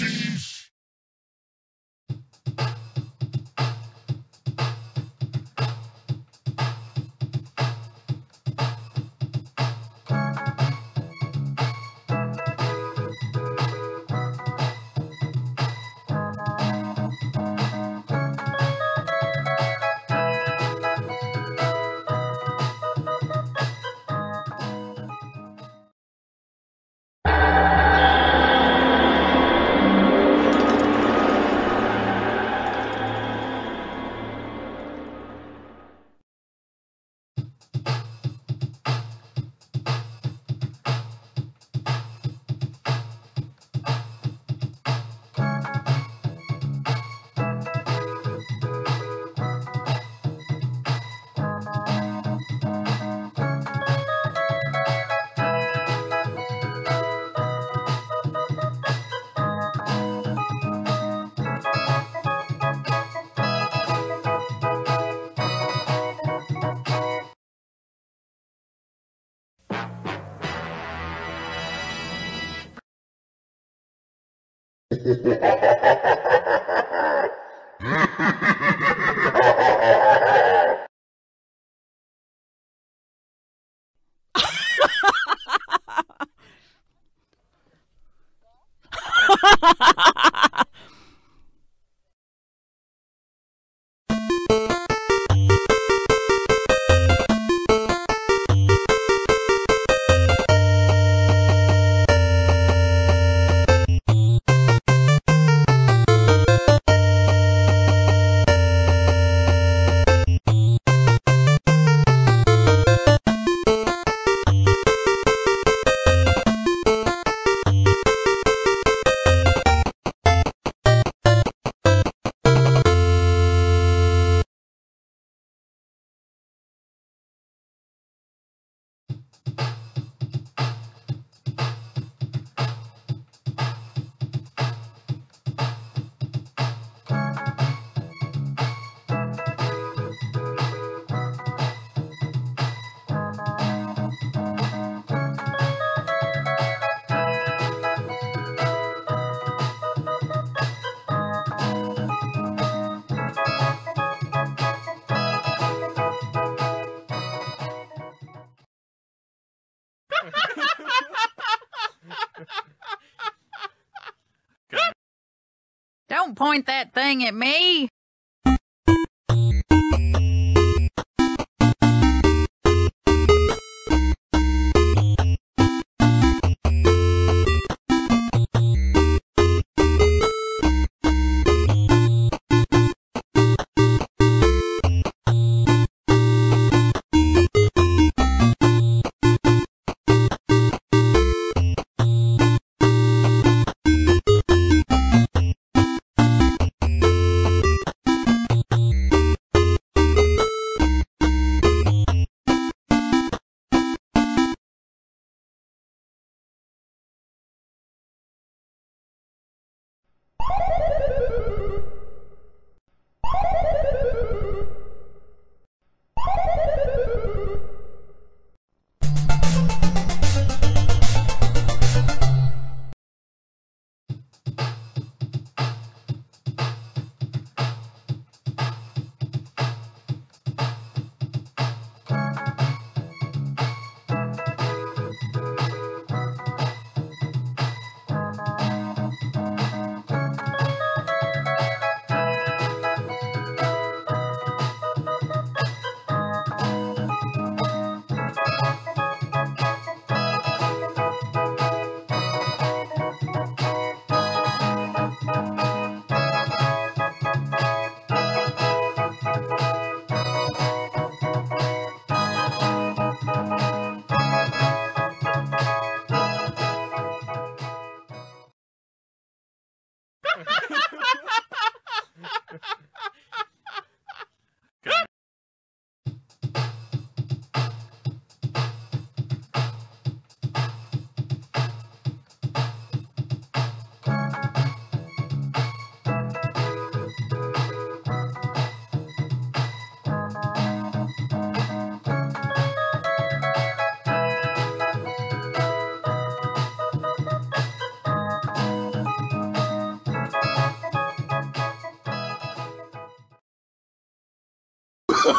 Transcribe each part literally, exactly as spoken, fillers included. Nazis. Don't point that thing at me!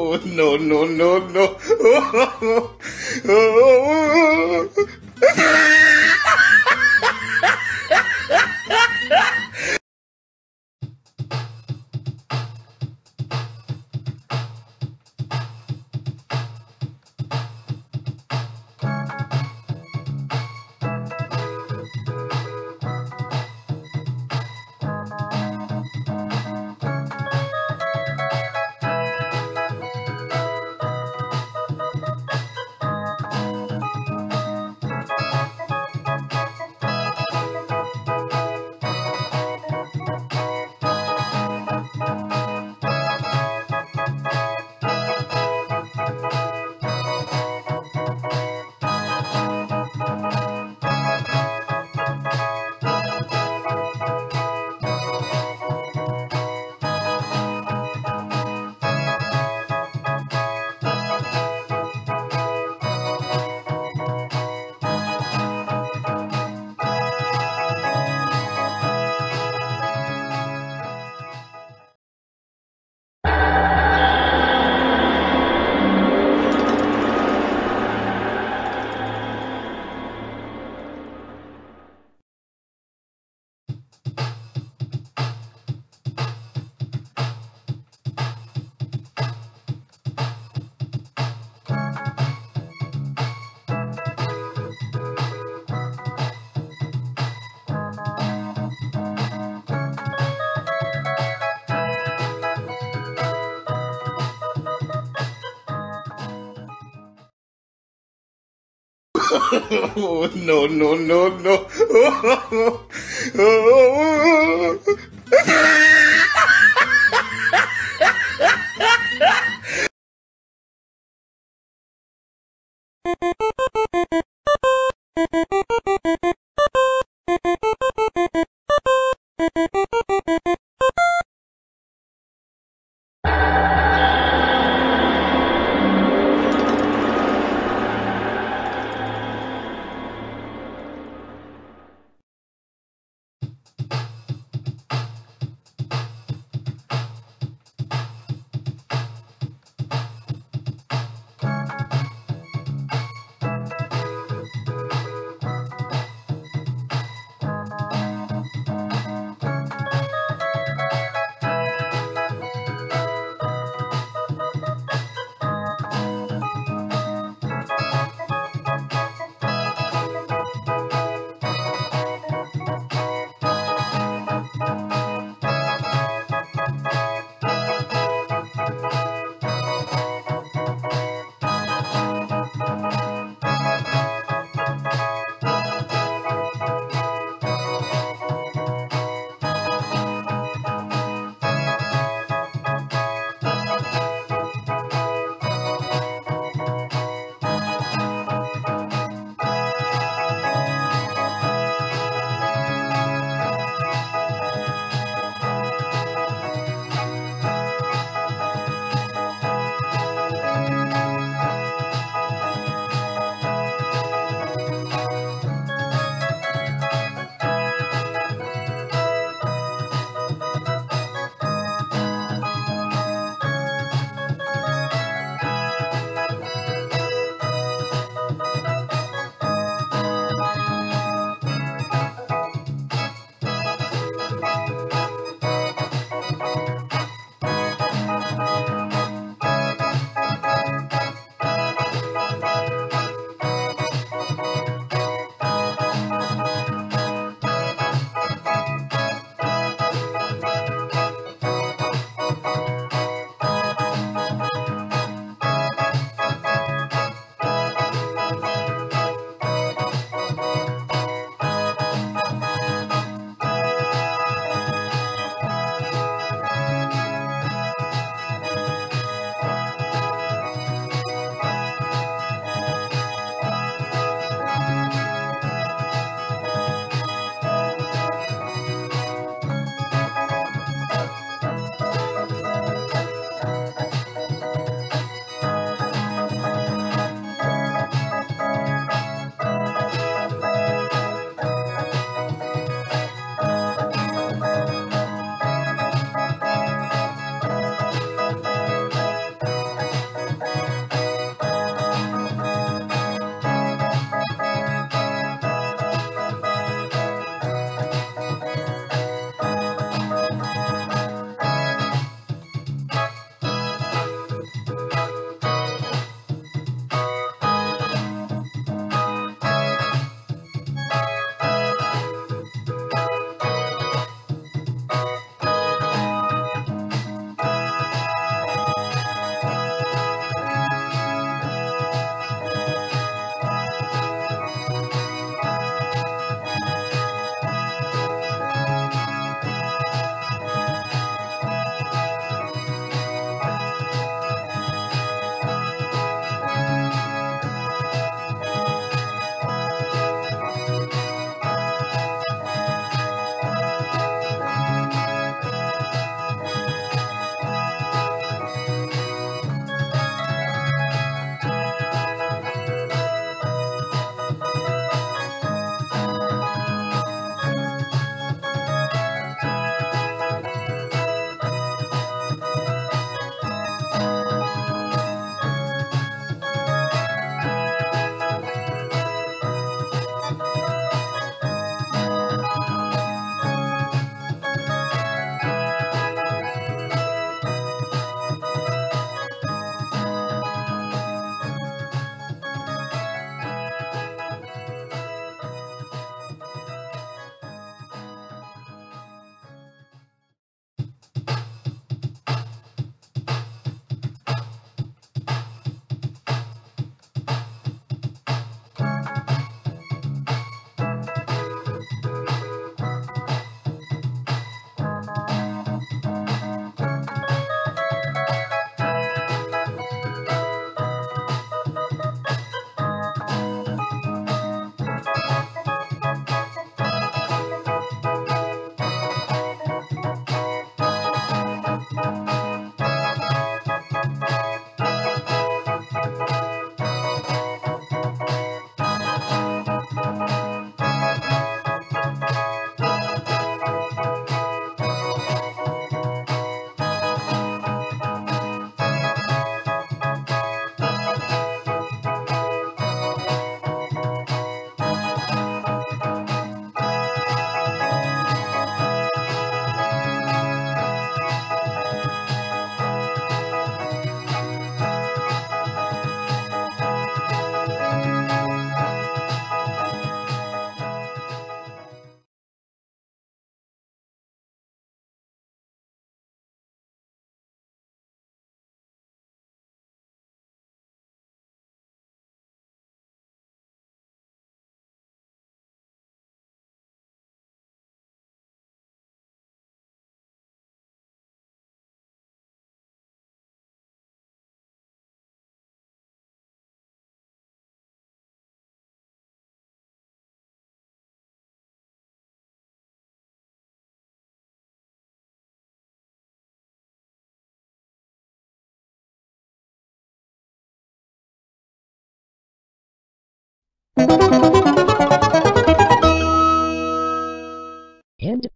Oh, no, no, no, no. Oh, oh, oh, oh. Oh, no, no, no, no. Oh, oh, oh, oh, oh.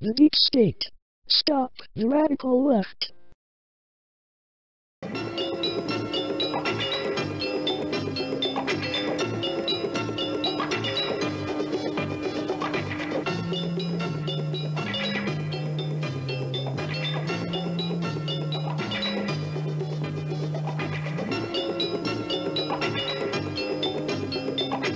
the deep state. Stop the radical left.